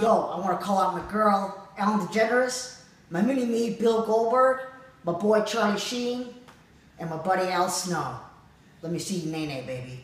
yo, I want to call out my girl, Ellen DeGeneres, my mini-me, Bill Goldberg, my boy, Charlie Sheen, and my buddy, Al Snow. Let me see you, Nene, baby.